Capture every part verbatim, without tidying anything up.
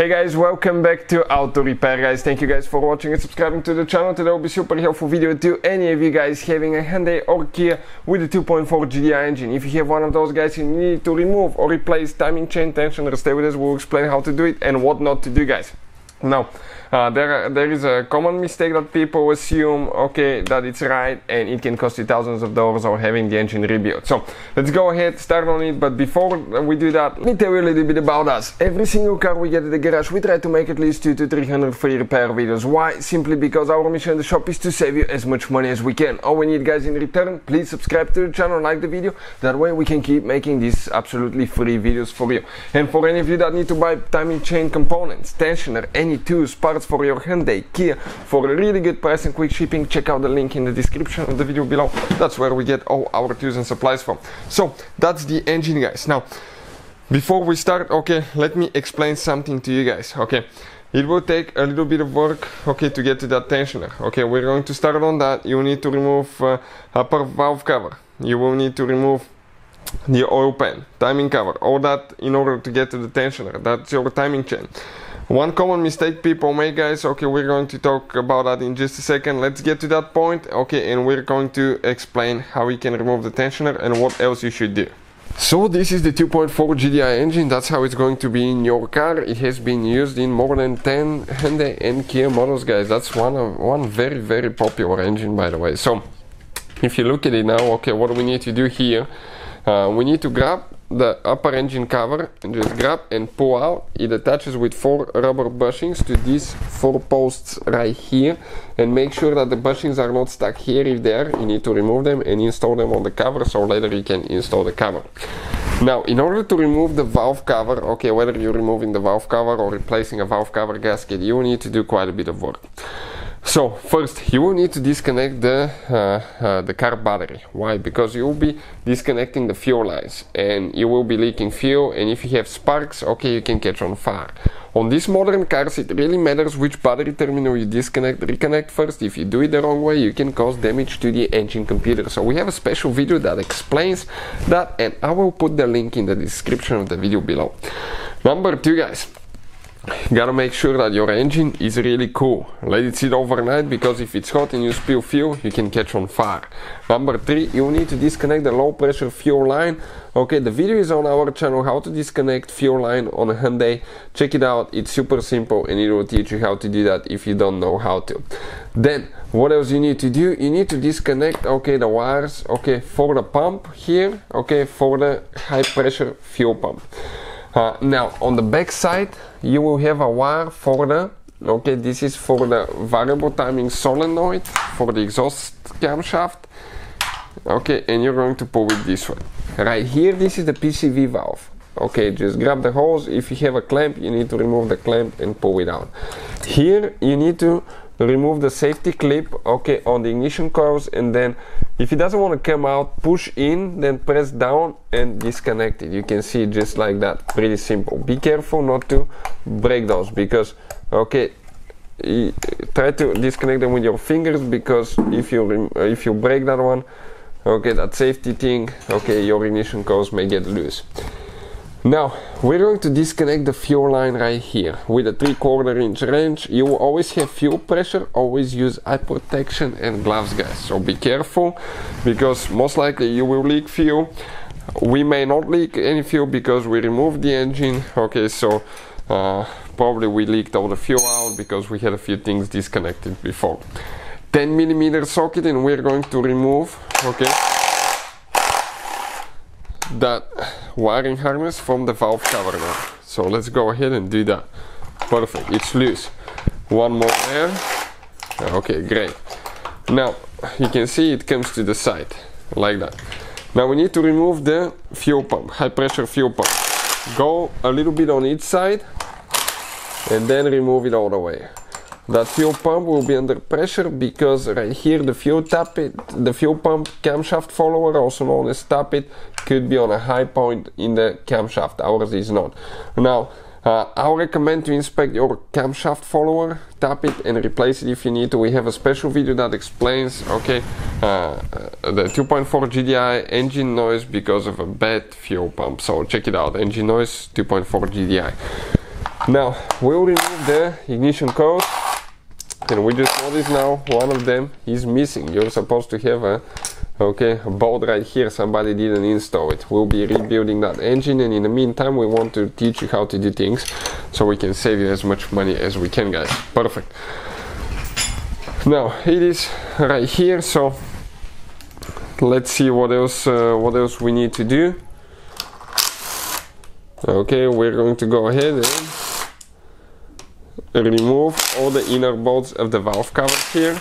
Hey guys, welcome back to Auto Repair Guys. Thank you guys for watching and subscribing to the channel. Today will be super helpful video to any of you guys having a Hyundai or Kia with a two point four G D I engine. If you have one of those guys and you need to remove or replace timing chain tensioner, stay with us, we'll explain how to do it and what not to do, guys. Now, uh, there, there is a common mistake that people assume, okay, that it's right and it can cost you thousands of dollars or having the engine rebuilt. So, let's go ahead, start on it, but before we do that, let me tell you a little bit about us. Every single car we get at the garage, we try to make at least two to three hundred free repair videos. Why? Simply because our mission in the shop is to save you as much money as we can. All we need, guys, in return, please subscribe to the channel, like the video, that way we can keep making these absolutely free videos for you. And for any of you that need to buy timing chain components, tensioner, any tools, parts for your Hyundai, Kia, for a really good price and quick shipping, check out the link in the description of the video below. That's where we get all our tools and supplies from. So that's the engine, guys. Now before we start, okay, let me explain something to you guys. Okay, it will take a little bit of work, okay, to get to that tensioner. Okay, we're going to start on that. You need to remove uh, upper valve cover, you will need to remove the oil pan, timing cover, all that in order to get to the tensioner. That's your timing chain. One common mistake people make, guys, okay, we're going to talk about that in just a second. Let's get to that point, okay, and we're going to explain how you can remove the tensioner and what else you should do. So this is the two point four G D I engine. That's how it's going to be in your car. It has been used in more than ten Hyundai and Kia models, guys. That's one of one very very popular engine, by the way. So if you look at it now, okay, what we need to do here, uh, we need to grab the upper engine cover and just grab and pull out. It attaches with four rubber bushings to these four posts right here, and make sure that the bushings are not stuck here. If they are, you need to remove them and install them on the cover, so later you can install the cover. Now, in order to remove the valve cover, okay, whether you're removing the valve cover or replacing a valve cover gasket, you need to do quite a bit of work. So first you will need to disconnect the uh, uh, the car battery. Why? Because you will be disconnecting the fuel lines and you will be leaking fuel, and if you have sparks, okay, you can catch on fire. On these modern cars, it really matters which battery terminal you disconnect, reconnect first. If you do it the wrong way, you can cause damage to the engine computer. So we have a special video that explains that, and I will put the link in the description of the video below. Number two, guys, gotta make sure that your engine is really cool. Let it sit overnight, because if it's hot and you spill fuel, you can catch on fire. Number three, you need to disconnect the low pressure fuel line. Okay, the video is on our channel, how to disconnect fuel line on a Hyundai. Check it out, it's super simple and it will teach you how to do that if you don't know how to. Then what else you need to do? You need to disconnect, okay, the wires, okay, for the pump here, okay, for the high pressure fuel pump. Uh, now on the back side you will have a wire for the, okay, this is for the variable timing solenoid for the exhaust camshaft, okay, and you're going to pull it this way. Right here, this is the P C V valve. Okay, just grab the hose. If you have a clamp, you need to remove the clamp and pull it out. Here you need to remove the safety clip, okay, on the ignition coils, and then if it doesn't want to come out, push in, then press down and disconnect it. You can see it just like that. Pretty simple. Be careful not to break those, because, okay, try to disconnect them with your fingers, because if you if you break that one, okay, that safety thing, okay, your ignition coils may get loose. Now we're going to disconnect the fuel line right here with a three quarter inch wrench. You will always have fuel pressure, always use eye protection and gloves, guys, so be careful, because most likely you will leak fuel. We may not leak any fuel because we removed the engine, okay, so uh, probably we leaked all the fuel out because we had a few things disconnected before. Ten millimeter socket, and we're going to remove, okay, that wiring harness from the valve cover now. So let's go ahead and do that. Perfect, it's loose. One more there. Okay, great. Now you can see it comes to the side like that. Now we need to remove the fuel pump, high pressure fuel pump. Go a little bit on each side and then remove it all the way. That fuel pump will be under pressure because right here the fuel tap it, the fuel pump camshaft follower, also known as tap it, could be on a high point in the camshaft. Ours is not. Now uh, I recommend to inspect your camshaft follower, tap it and replace it if you need to. We have a special video that explains, okay, uh, the two point four G D I engine noise because of a bad fuel pump. So check it out, engine noise, two point four G D I. Now we will remove the ignition code, and we just notice now one of them is missing. You're supposed to have a okay a bolt right here. Somebody didn't install it. We'll be rebuilding that engine, and in the meantime we want to teach you how to do things so we can save you as much money as we can, guys. Perfect. Now it is right here, so let's see what else uh, what else we need to do. Okay, we're going to go ahead and remove all the inner bolts of the valve covers here.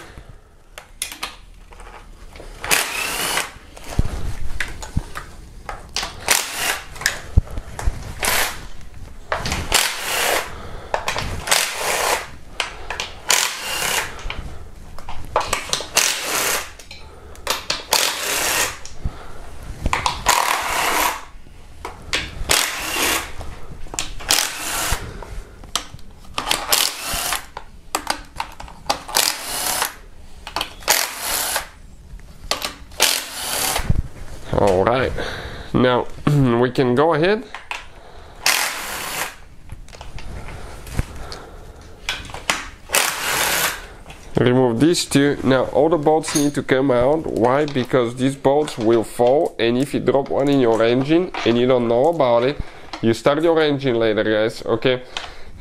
Alright, now we can go ahead remove these two. Now all the bolts need to come out. Why? Because these bolts will fall, and if you drop one in your engine and you don't know about it, you start your engine later, guys, okay,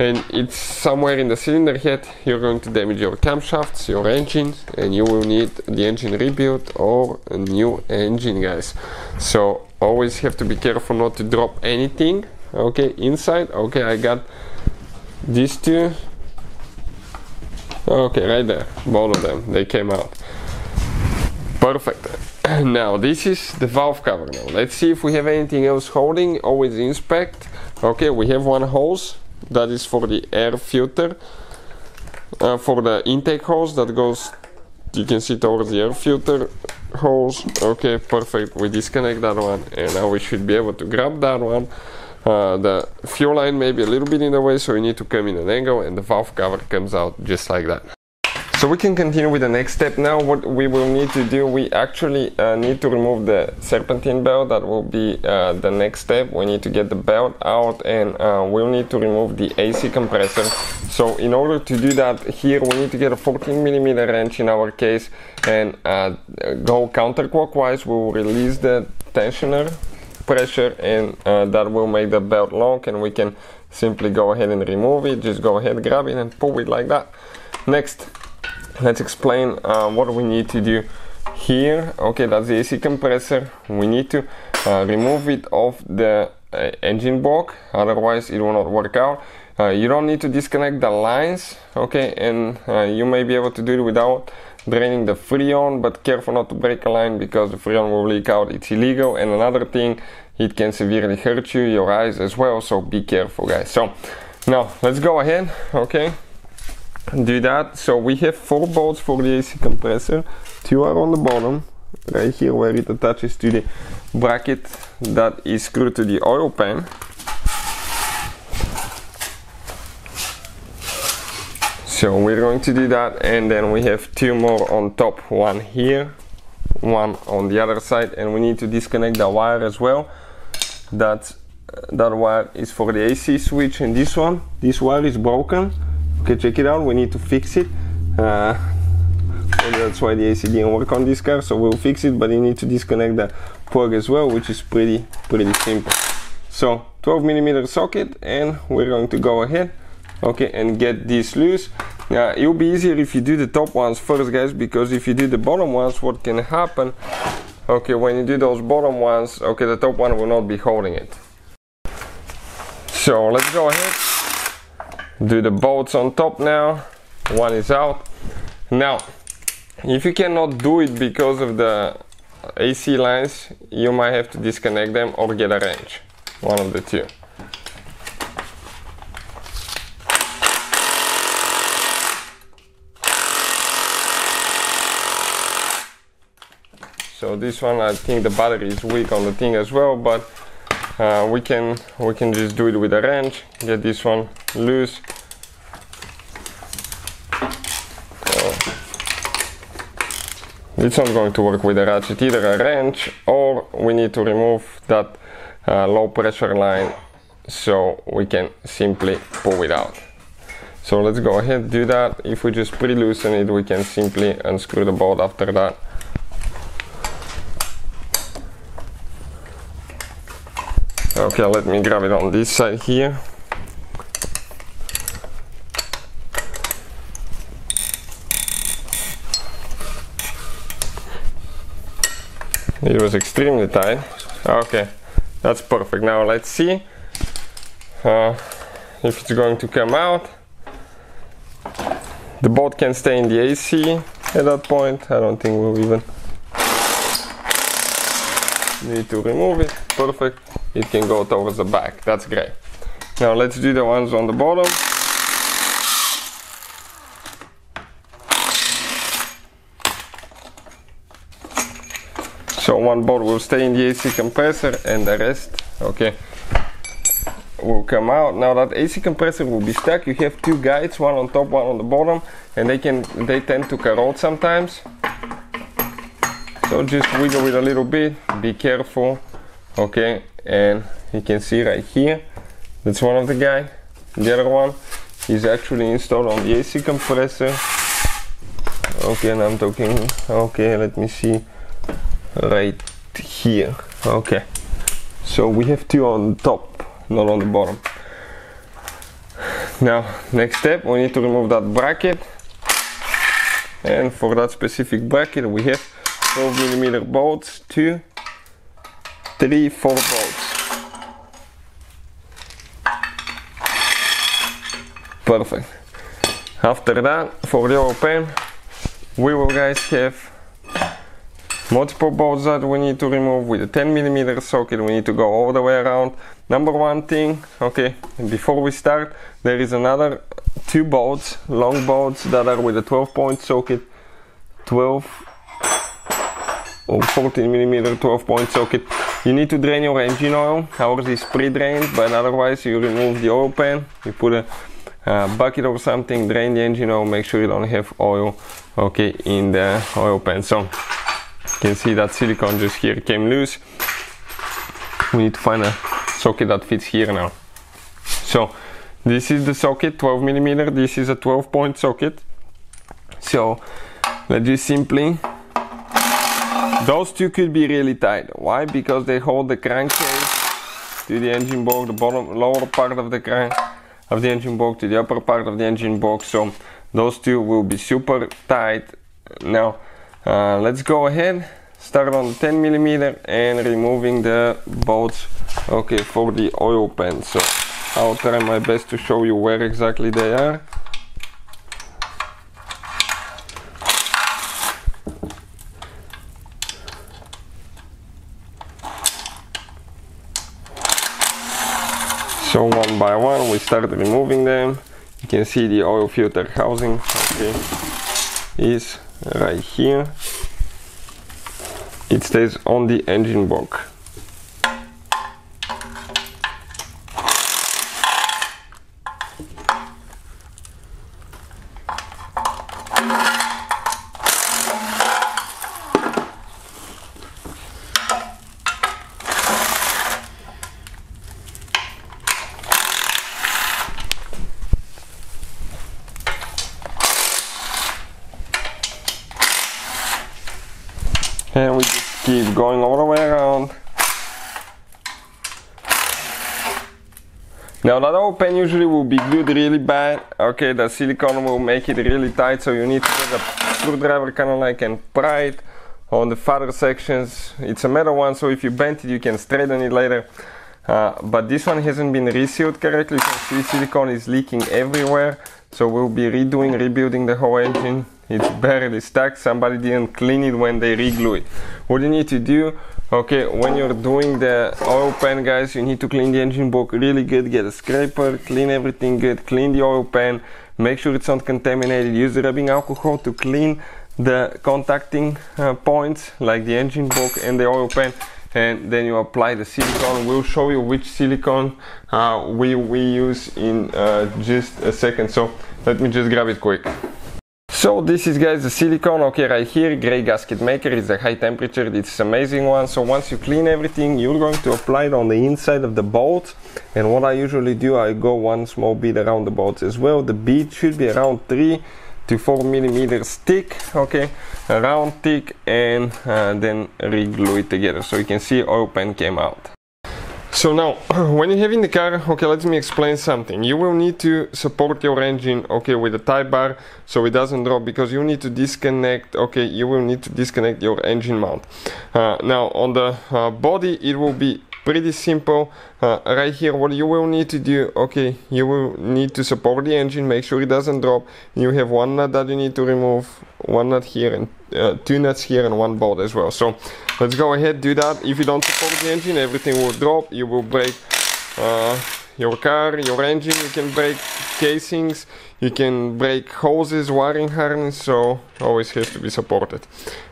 and it's somewhere in the cylinder head. You're going to damage your camshafts, your engine, and you will need the engine rebuilt or a new engine, guys. So always have to be careful not to drop anything, okay, inside. Okay, I got these two, okay, right there, both of them, they came out. Perfect. Now this is the valve cover. Now let's see if we have anything else holding. Always inspect. Okay, we have one hose. That is for the air filter, uh, for the intake hose that goes, you can see, towards the air filter hose. Okay, perfect. We disconnect that one, and now we should be able to grab that one. Uh, the fuel line may be a little bit in the way, so you need to come in an angle, and the valve cover comes out just like that. So we can continue with the next step now. What we will need to do, we actually uh, need to remove the serpentine belt. That will be uh, the next step. We need to get the belt out, and uh, we'll need to remove the A C compressor. So in order to do that, here we need to get a fourteen millimeter wrench in our case, and uh, go counterclockwise. We will release the tensioner pressure, and uh, that will make the belt long, and we can simply go ahead and remove it. Just go ahead, grab it, and pull it like that. Next, let's explain uh, what we need to do here. Okay, that's the A C compressor. We need to uh, remove it off the uh, engine block, otherwise it will not work out. Uh, you don't need to disconnect the lines, okay, and uh, you may be able to do it without draining the freon, but careful not to break a line because the freon will leak out. It's illegal, and another thing, it can severely hurt you, your eyes as well, so be careful, guys. So now let's go ahead, okay, do that. So we have four bolts for the A C compressor. Two are on the bottom right here where it attaches to the bracket that is screwed to the oil pan. So we're going to do that, and then we have two more on top, one here, one on the other side, and we need to disconnect the wire as well. That's, that wire is for the A C switch, and this one, this wire is broken. Okay, check it out, we need to fix it, uh, and that's why the A C didn't work on this car, so we'll fix it, but you need to disconnect the plug as well, which is pretty pretty simple. So twelve millimeter socket, and we're going to go ahead, okay, and get this loose. Uh, it'll be easier if you do the top ones first, guys, because if you do the bottom ones, what can happen, okay, when you do those bottom ones, okay, the top one will not be holding it. So let's go ahead, do the bolts on top now. One is out. Now if you cannot do it because of the A C lines, you might have to disconnect them or get a wrench, one of the two. So this one, I think the battery is weak on the thing as well, but Uh, we can we can just do it with a wrench. Get this one loose. Oh. It's not going to work with a ratchet, either a wrench, or we need to remove that uh, low pressure line so we can simply pull it out. So let's go ahead, do that. If we just pre-loosen it, we can simply unscrew the bolt after that. Okay, let me grab it on this side here. It was extremely tight. Okay, that's perfect. Now let's see uh, if it's going to come out. The bolt can stay in the A C at that point. I don't think we'll even need to remove it. Perfect. It can go towards the back. That's great. Now let's do the ones on the bottom. So one bolt will stay in the A C compressor and the rest, okay, will come out. Now that A C compressor will be stuck. You have two guides, one on top, one on the bottom, and they can they tend to corrode sometimes. So just wiggle it a little bit, be careful, okay. And you can see right here, that's one of the guy. The other one is actually installed on the A C compressor. Okay, and I'm talking. Okay, let me see. Right here. Okay, so we have two on top, not on the bottom. Now next step, we need to remove that bracket, and for that specific bracket we have twelve millimeter bolts, two, three, four bolts. Perfect. After that, for the oil pan, we will guys have multiple bolts that we need to remove. With a ten millimeter socket, we need to go all the way around. Number one thing, okay, before we start, there is another two bolts, long bolts, that are with a twelve point socket, twelve or fourteen millimeter twelve point socket. You need to drain your engine oil. Ours is pre-drained, but otherwise you remove the oil pan, you put a uh, bucket or something, drain the engine oil, make sure you don't have oil, okay, in the oil pan. So you can see that silicone just here came loose. We need to find a socket that fits here now. So this is the socket, twelve millimeter. This is a twelve point socket. So let's just simply, those two could be really tight. Why? Because they hold the crankcase to the engine box, the bottom lower part of the crank of the engine box to the upper part of the engine box. So those two will be super tight. Now Uh, let's go ahead, start on the ten millimeter and removing the bolts, okay, for the oil pan. So I'll try my best to show you where exactly they are. So one by one we start removing them. You can see the oil filter housing, okay, is right here. It stays on the engine block. And we just keep going all the way around. Now that oil pan usually will be glued really bad. Okay, the silicone will make it really tight, so you need to get a screwdriver kind of like and pry it on the farther sections. It's a metal one, so if you bend it, you can straighten it later. Uh, but this one hasn't been resealed correctly. You can see silicone is leaking everywhere. So we'll be redoing, rebuilding the whole engine. It's barely stuck. Somebody didn't clean it when they re-glue it. What you need to do, okay, when you're doing the oil pan, guys, you need to clean the engine block really good. Get a scraper, clean everything good, clean the oil pan, make sure it's not contaminated. Use rubbing alcohol to clean the contacting uh, points, like the engine block and the oil pan, and then you apply the silicone. We'll show you which silicone uh, we, we use in uh, just a second. So let me just grab it quick. So this is, guys, the silicone. Okay, right here, gray gasket maker. It's a high temperature, it's an amazing one. So once you clean everything, you're going to apply it on the inside of the bolt. And what I usually do, I go one small bead around the bolt as well. The bead should be around three to four millimeters thick, okay, around thick, and uh, then re-glue it together. So you can see oil pan came out. So now, when you have in the car, okay, let me explain something. You will need to support your engine, okay, with a tie bar, so it doesn't drop, because you need to disconnect, okay, you will need to disconnect your engine mount. Uh, now, on the uh, body, it will be pretty simple. Uh, right here, what you will need to do, okay, you will need to support the engine, make sure it doesn't drop. You have one nut that you need to remove, one nut here, and uh, two nuts here, and one bolt as well. So let's go ahead, do that. If you don't support the engine, everything will drop. You will break uh, your car, your engine. You can break casings, you can break hoses, wiring harness, so always has to be supported,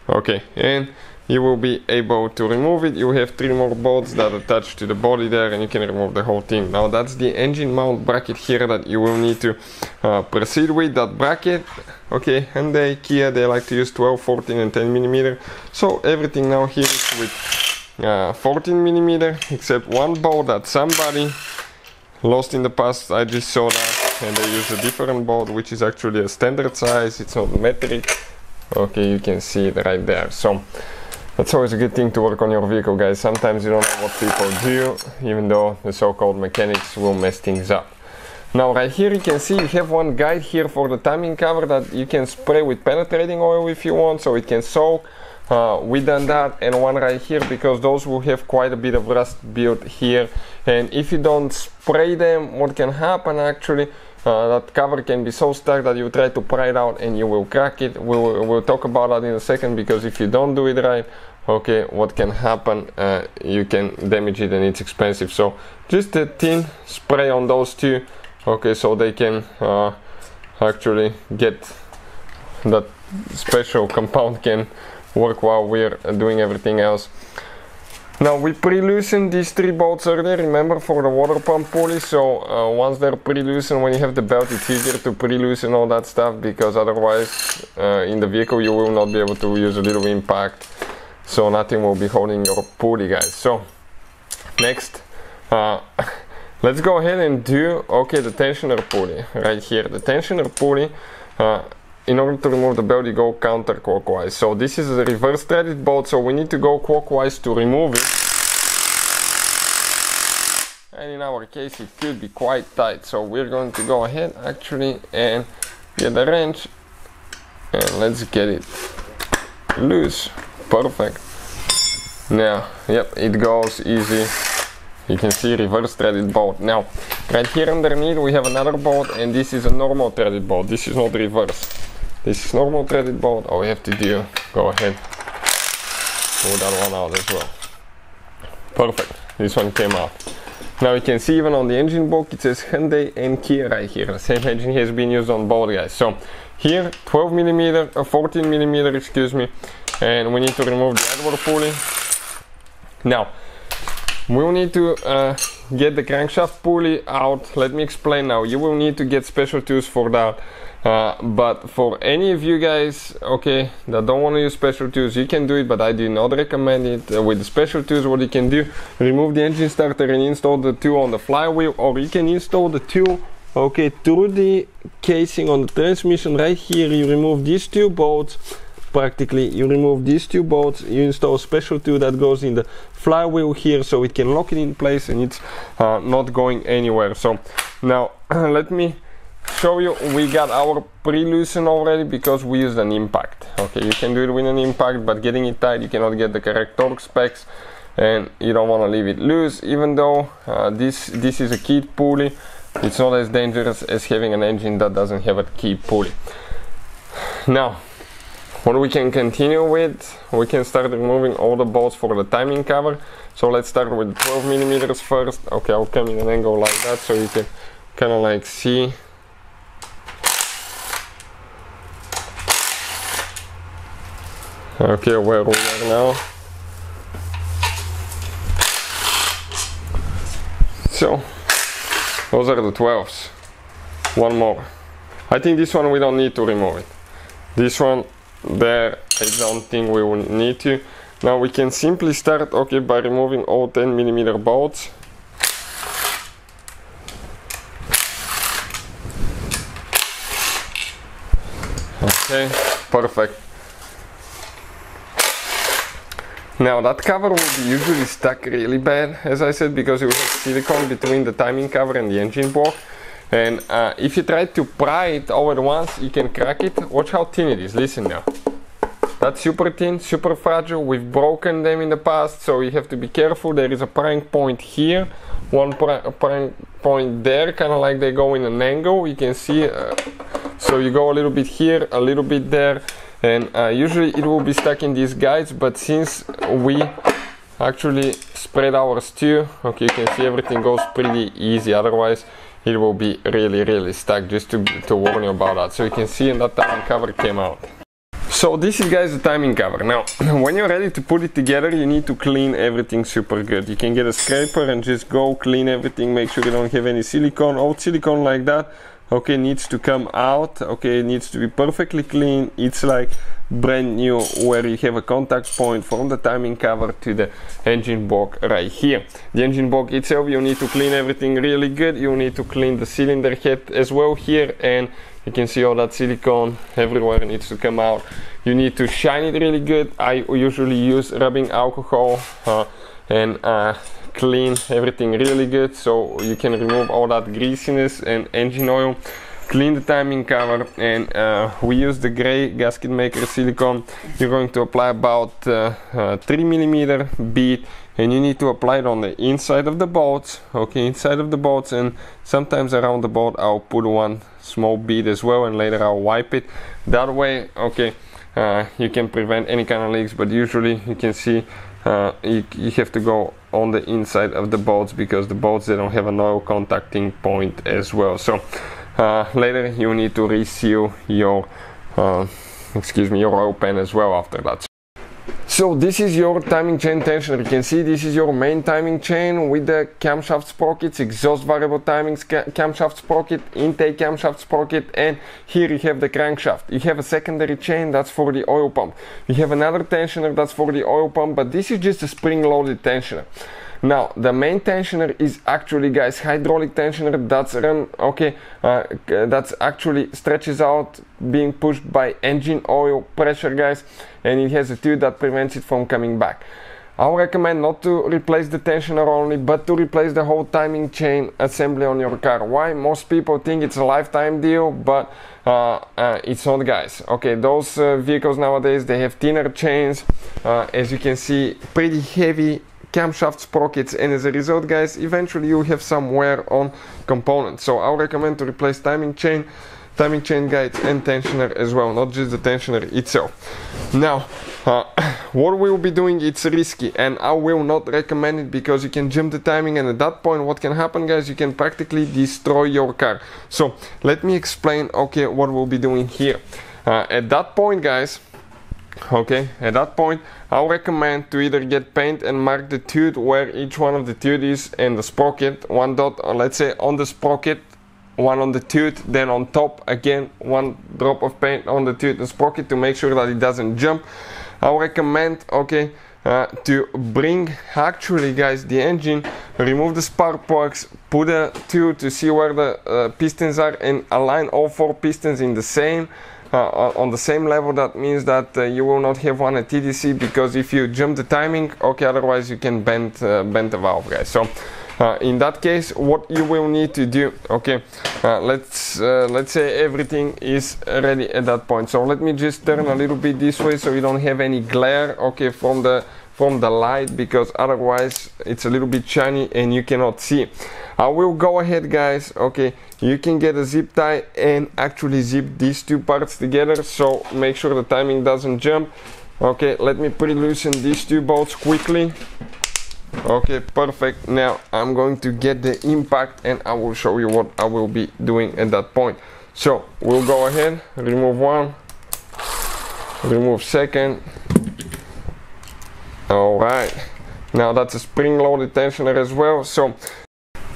okay. And you will be able to remove it. You have three more bolts that attach to the body there, and you can remove the whole thing. Now that's the engine mount bracket here that you will need to uh, proceed with. That bracket, okay, Hyundai, Kia, they like to use twelve, fourteen and ten millimeter. So everything now here is with uh, fourteen millimeter, except one bolt that somebody lost in the past. I just saw that, and they use a different bolt, which is actually a standard size, it's not metric. Okay, you can see it right there. So that's always a good thing to work on your vehicle, guys. Sometimes you don't know what people do, even though the so-called mechanics will mess things up. Now right here you can see you have one guide here for the timing cover that you can spray with penetrating oil if you want, so it can soak. Uh, we done that, and one right here, because those will have quite a bit of rust built here, and if you don't spray them, what can happen actually, uh, that cover can be so stuck that you try to pry it out and you will crack it. We'll, we'll talk about that in a second, because if you don't do it right, okay, what can happen, uh, you can damage it, and it's expensive. So just a thin spray on those two, okay, so they can uh, actually get that special compound, can work while we're doing everything else. Now we pre-loosened these three bolts earlier, remember, for the water pump pulley. So uh, once they're pre-loosened, when you have the belt, it's easier to pre-loosen all that stuff, because otherwise uh, in the vehicle you will not be able to use a little impact, so nothing will be holding your pulley, guys. So next, uh, let's go ahead and do, okay, the tensioner pulley right here. The tensioner pulley, uh, in order to remove the belt, you go counterclockwise. So this is a reverse threaded bolt, so we need to go clockwise to remove it. And in our case, it could be quite tight. So we're going to go ahead actually and get the wrench. And let's get it loose. Perfect. Now, yep, it goes easy. You can see reverse threaded bolt. Now, right here underneath we have another bolt, and this is a normal threaded bolt. This is not reverse. This is normal threaded bolt. All we have to do, go ahead, pull that one out as well. Perfect, this one came out. Now you can see even on the engine block it says Hyundai and Kia right here. The same engine has been used on both, guys. So here twelve millimeter, or fourteen millimeter, excuse me, and we need to remove the outboard pulley. Now we'll need to uh, get the crankshaft pulley out. Let me explain now. You will need to get special tools for that. Uh, but for any of you guys, okay, that don't want to use special tools, you can do it, but I do not recommend it. Uh, with the special tools, what you can do, remove the engine starter and install the tool on the flywheel, or you can install the tool, okay, through the casing on the transmission. Right here, you remove these two bolts. Practically, you remove these two bolts, you install a special tool that goes in the flywheel here, so it can lock it in place and it's uh, not going anywhere. So now let me show you. We got our pre-loosen already because we used an impact. Okay, you can do it with an impact, but getting it tight, you cannot get the correct torque specs, and you don't want to leave it loose. Even though uh, this this is a key pulley, it's not as dangerous as having an engine that doesn't have a key pulley. Now, what we can continue with, we can start removing all the bolts for the timing cover. So let's start with twelve millimeters first. Okay, I'll come in an angle like that so you can kind of like see. Okay, where we are now. So, those are the twelves. One more. I think this one we don't need to remove it. This one there, I don't think we will need to. Now we can simply start, okay, by removing all ten millimeter bolts. Okay, perfect. Now that cover will be usually stuck really bad, as I said, because you have silicone between the timing cover and the engine block. And uh, if you try to pry it all at once, you can crack it. Watch how thin it is, listen now. That's super thin, super fragile, we've broken them in the past, so you have to be careful. There is a prying point here, one pry prying point there, kind of like they go in an angle, you can see. Uh, So you go a little bit here, a little bit there, and uh, usually it will be stuck in these guides, but since we actually spread our stew, okay, you can see everything goes pretty easy, otherwise it will be really, really stuck, just to, to warn you about that. So you can see, and that timing cover came out. So this is, guys, the timing cover. Now, when you're ready to put it together, you need to clean everything super good. You can get a scraper and just go clean everything, make sure you don't have any silicone, old silicone like that. Okay, needs to come out. Okay, it needs to be perfectly clean. It's like brand new, where you have a contact point from the timing cover to the engine block right here. The engine block itself, you need to clean everything really good. You need to clean the cylinder head as well here, and you can see all that silicone everywhere needs to come out. You need to shine it really good. I usually use rubbing alcohol uh, and uh, clean everything really good, so you can remove all that greasiness and engine oil. Clean the timing cover, and uh, we use the gray gasket maker silicone. You're going to apply about uh, uh, three millimeter bead, and you need to apply it on the inside of the bolts, okay, inside of the bolts, and sometimes around the bolt I'll put one small bead as well, and later I'll wipe it that way. Okay, uh, you can prevent any kind of leaks, but usually you can see uh, you, you have to go on the inside of the bolts, because the bolts, they don't have an oil contacting point as well. So Uh, later you need to reseal your uh, excuse me your oil pan as well after that. So this is your timing chain tensioner. You can see this is your main timing chain with the camshaft sprockets, exhaust variable timing camshaft sprocket, intake camshaft sprocket, and here you have the crankshaft. You have a secondary chain that's for the oil pump. You have another tensioner that's for the oil pump, but this is just a spring-loaded tensioner. Now, the main tensioner is actually, guys, hydraulic tensioner that's run, okay, uh, that's actually stretches out, being pushed by engine oil pressure, guys, and it has a tube that prevents it from coming back. I'll recommend not to replace the tensioner only, but to replace the whole timing chain assembly on your car. Why? Most people think it's a lifetime deal, but uh, uh, it's not, guys. Okay, those uh, vehicles nowadays, they have thinner chains, uh, as you can see, pretty heavy camshaft sprockets, and as a result, guys, eventually you have some wear on components. So I'll recommend to replace timing chain, timing chain guides, and tensioner as well, not just the tensioner itself. Now, uh, what we'll be doing, it's risky, and I will not recommend it, because you can jump the timing, and at that point what can happen, guys, you can practically destroy your car. So let me explain, okay, what we'll be doing here. Uh, at that point, guys, okay, at that point I'll recommend to either get paint and mark the tube where each one of the tube is, and the sprocket, one dot, or let's say on the sprocket, one on the tube, then on top again one drop of paint on the tube and sprocket, to make sure that it doesn't jump. I'll recommend, okay, uh, to bring actually, guys, the engine, remove the spark plugs, put a tube to see where the uh, pistons are, and align all four pistons in the same Uh, on the same level. That means that uh, you will not have one at T D C, because if you jump the timing, okay, otherwise you can bend uh, bend the valve, guys. So uh, in that case, what you will need to do, okay, uh, let's uh, let's say everything is ready at that point. So let me just turn a little bit this way, so you don't have any glare, okay, from the from the light, because otherwise it's a little bit shiny and you cannot see. I will go ahead, guys, okay, you can get a zip tie and actually zip these two parts together, so make sure the timing doesn't jump. Okay, let me pre-loosen these two bolts quickly. Okay, perfect. Now I'm going to get the impact, and I will show you what I will be doing at that point. So we'll go ahead, remove one, remove second. Alright, now that's a spring-loaded tensioner as well. So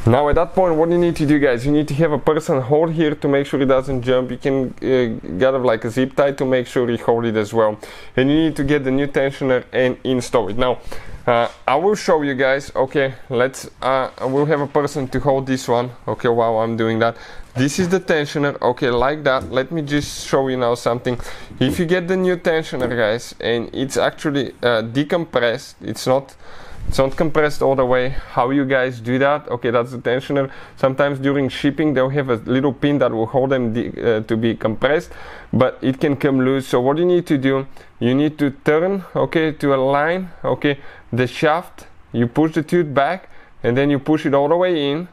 Now at that point, what you need to do, guys, you need to have a person hold here to make sure it doesn't jump. You can uh, gather like a zip tie to make sure you hold it as well. And you need to get the new tensioner and install it. Now, uh, I will show you guys. Okay, let's, uh, I will have a person to hold this one. Okay, while I'm doing that. This is the tensioner, okay, like that. Let me just show you now something. If you get the new tensioner, guys, and it's actually uh, decompressed, it's not... It's not compressed all the way. How you guys do that? Okay, that's the tensioner. Sometimes during shipping they'll have a little pin that will hold them uh, to be compressed, but it can come loose. So what you need to do, you need to turn, okay, to align, okay, the shaft. You push the tooth back and then you push it all the way in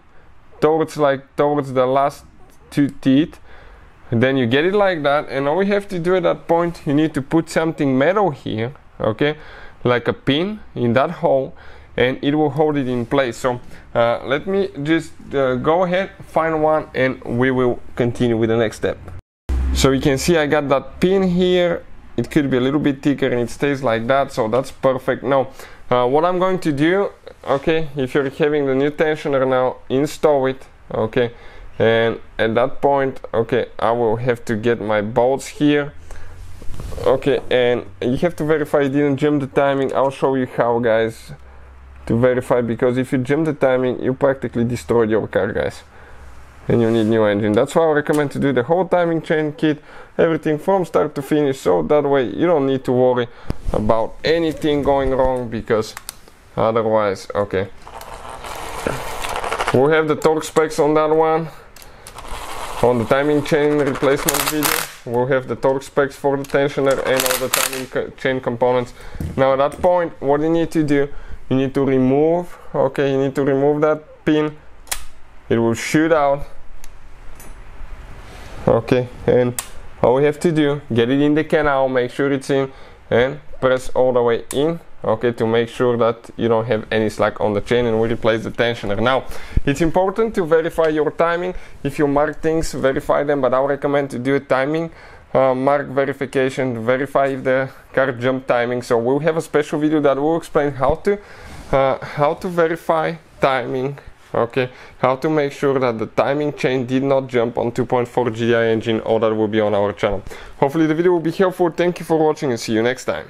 towards like towards the last two teeth. And then you get it like that, and all we have to do at that point, you need to put something metal here, okay, like a pin in that hole, and it will hold it in place. So uh, let me just uh, go ahead, find one, and we will continue with the next step. So you can see I got that pin here. It could be a little bit thicker and it stays like that, so that's perfect. Now uh, what I'm going to do, okay, if you're having the new tensioner now, install it, okay, and at that point, okay, I will have to get my bolts here. Okay, and you have to verify you didn't jump the timing. I'll show you how, guys, to verify, because if you jump the timing, you practically destroyed your car, guys, and you need new engine. That's why I recommend to do the whole timing chain kit, everything from start to finish, so that way you don't need to worry about anything going wrong, because otherwise, okay. We'll have the torque specs on that one, on the timing chain replacement video. We'll have the torque specs for the tensioner and all the timing co chain components. Now at that point, what you need to do, you need to remove, okay, you need to remove that pin. It will shoot out, okay, and all we have to do, get it in the canal, make sure it's in, and press all the way in, okay, to make sure that you don't have any slack on the chain, and we replace the tensioner. Now it's important to verify your timing. If you mark things, verify them, but I recommend to do a timing uh, mark verification, verify if the car jump timing. So we'll have a special video that will explain how to uh, how to verify timing, okay, how to make sure that the timing chain did not jump on two point four G D I engine. All that will be on our channel. Hopefully the video will be helpful. Thank you for watching and see you next time.